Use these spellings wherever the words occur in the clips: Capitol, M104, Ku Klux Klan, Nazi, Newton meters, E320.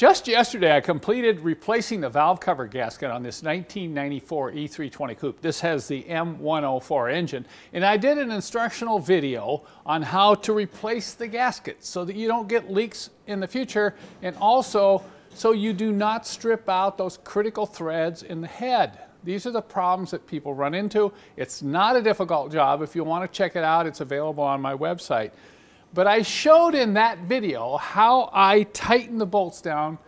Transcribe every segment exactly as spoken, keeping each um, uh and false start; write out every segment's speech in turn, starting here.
Just yesterday, I completed replacing the valve cover gasket on this nineteen ninety-four E three twenty coupe. This has the M one oh four engine, and I did an instructional video on how to replace the gasket so that you don't get leaks in the future, and also so you do not strip out those critical threads in the head. These are the problems that people run into. It's not a difficult job. If you want to check it out, it's available on my website. But I showed in that video how I tighten the bolts down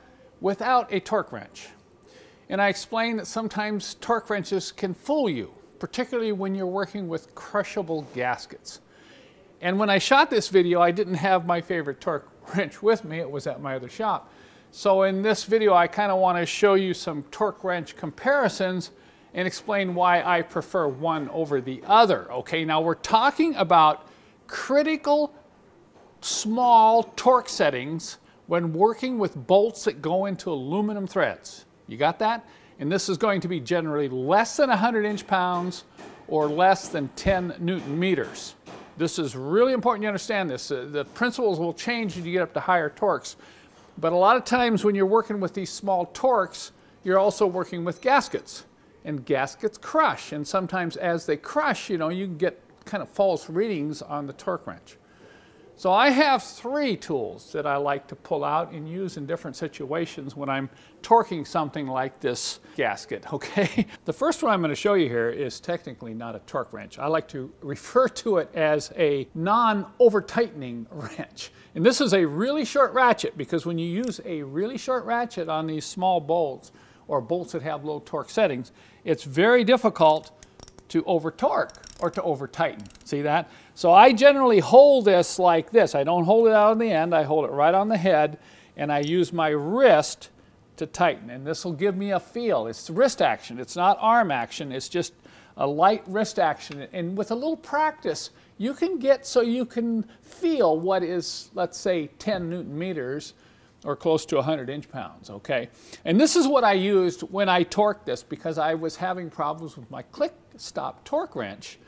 without a torque wrench. And I explained that sometimes torque wrenches can fool you, particularly when you're working with crushable gaskets. And when I shot this video, I didn't have my favorite torque wrench with me. It was at my other shop. So in this video, I kind of want to show you some torque wrench comparisons and explain why I prefer one over the other. Okay, now we're talking about critical small torque settings when working with bolts that go into aluminum threads. You got that? And this is going to be generally less than one hundred inch-pounds or less than ten Newton meters. This is really important you understand this. The principles will change as you get up to higher torques. But a lot of times when you're working with these small torques, you're also working with gaskets. And gaskets crush. And sometimes as they crush, you know, you can get kind of false readings on the torque wrench. So I have three tools that I like to pull out and use in different situations when I'm torquing something like this gasket, okay? The first one I'm going to show you here is technically not a torque wrench. I like to refer to it as a non-over-tightening wrench. And this is a really short ratchet, because when you use a really short ratchet on these small bolts or bolts that have low torque settings, it's very difficult to over-torque or to over-tighten. See that? So I generally hold this like this. I don't hold it out on the end. I hold it right on the head, and I use my wrist to tighten. And this will give me a feel. It's wrist action. It's not arm action. It's just a light wrist action. And with a little practice, you can get so you can feel what is, let's say, ten Newton meters or close to one hundred inch-pounds, okay? And this is what I used when I torqued this, because I was having problems with my click-stop torque wrench,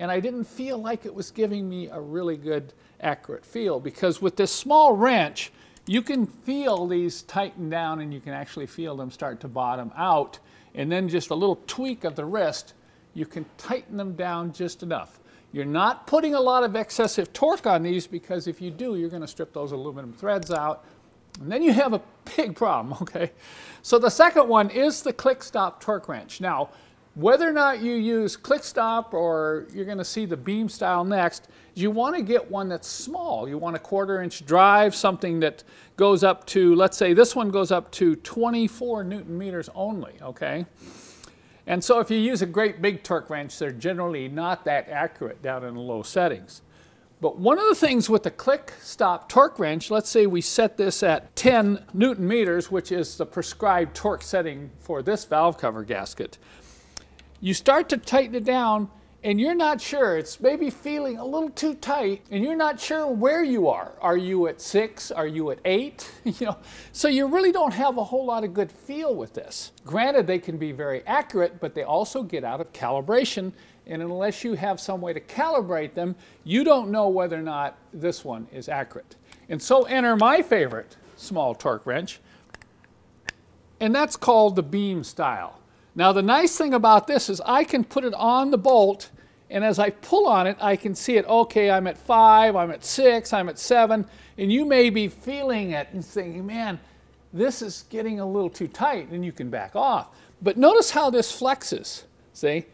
and I didn't feel like it was giving me a really good, accurate feel, because with this small wrench, you can feel these tighten down, and you can actually feel them start to bottom out, and then just a little tweak of the wrist, you can tighten them down just enough. You're not putting a lot of excessive torque on these, because if you do, you're gonna strip those aluminum threads out, and then you have a big problem, okay? So the second one is the click-stop torque wrench. Now, whether or not you use click-stop or you're going to see the beam style next, you want to get one that's small. You want a quarter-inch drive, something that goes up to, let's say this one goes up to twenty-four Newton meters only, okay? And so if you use a great big torque wrench, they're generally not that accurate down in the low settings. But one of the things with the click-stop torque wrench, let's say we set this at ten Newton meters, which is the prescribed torque setting for this valve cover gasket. You start to tighten it down, and you're not sure. It's maybe feeling a little too tight, and you're not sure where you are. Are you at six? Are you at eight? You know, so you really don't have a whole lot of good feel with this. Granted, they can be very accurate, but they also get out of calibration. And unless you have some way to calibrate them, you don't know whether or not this one is accurate. And so enter my favorite small torque wrench, and that's called the beam style. Now the nice thing about this is I can put it on the bolt, and as I pull on it, I can see it, okay, I'm at five, I'm at six, I'm at seven, and you may be feeling it and thinking, man, this is getting a little too tight, and you can back off. But notice how this flexes, see?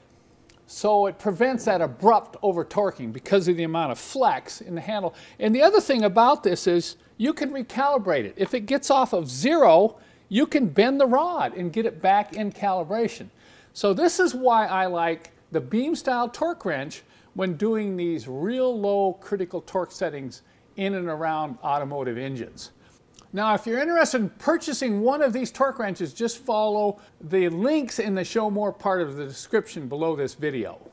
So it prevents that abrupt over-torquing because of the amount of flex in the handle. And the other thing about this is you can recalibrate it. If it gets off of zero, you can bend the rod and get it back in calibration. So this is why I like the beam style torque wrench when doing these real low critical torque settings in and around automotive engines. Now, if you're interested in purchasing one of these torque wrenches, just follow the links in the Show More part of the description below this video.